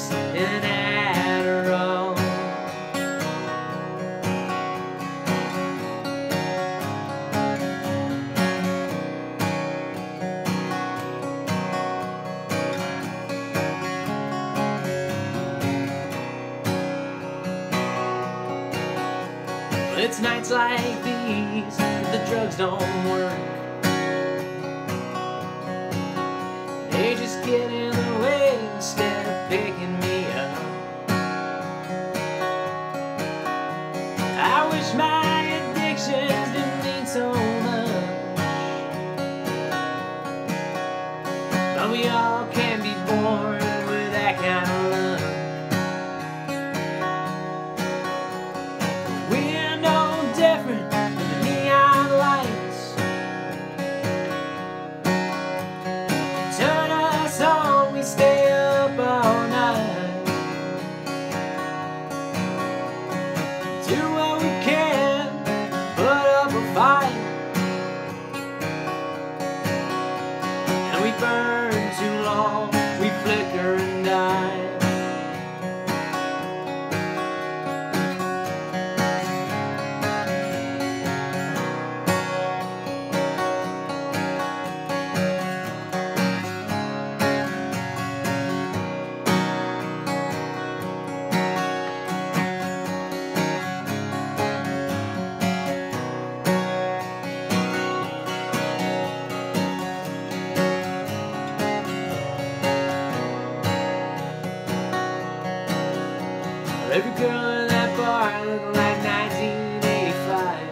drugs and Adderall. Well, it's nights like these that the drugs don't work. They just get in the way instead of picking me up. I wish my addictions didn't mean so much, but we all can be born with that kind of love. We are no different than the neon lights. Stay up all night, do what we can, put up a fight, and we burn too long, we flicker and die. Every girl in that bar looked like 1985,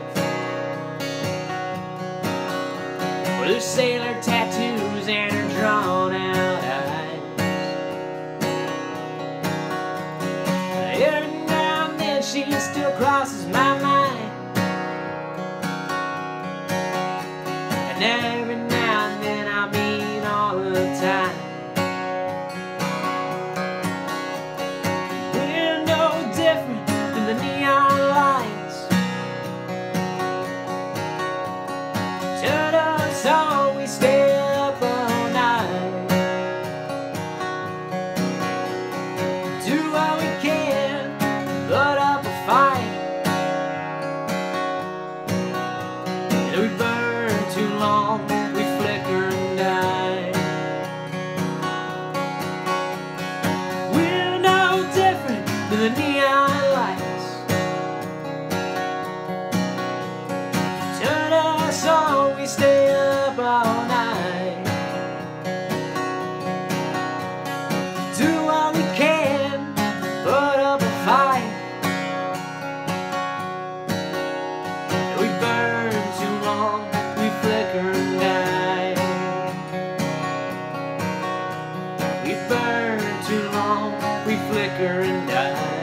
with her sailor tattoos and her drawn out eyes. Every now and then she still crosses my mind, and every now and then I mean all of the time. The neon lights turn us on, we stay up all night, do what we can, put up a fight, and we burn too long, we flicker and die. We're no different than the neon lights. So we stay up all night, do what we can, put up a fight, and we burn too long, we flicker and die. We burn too long, we flicker and die.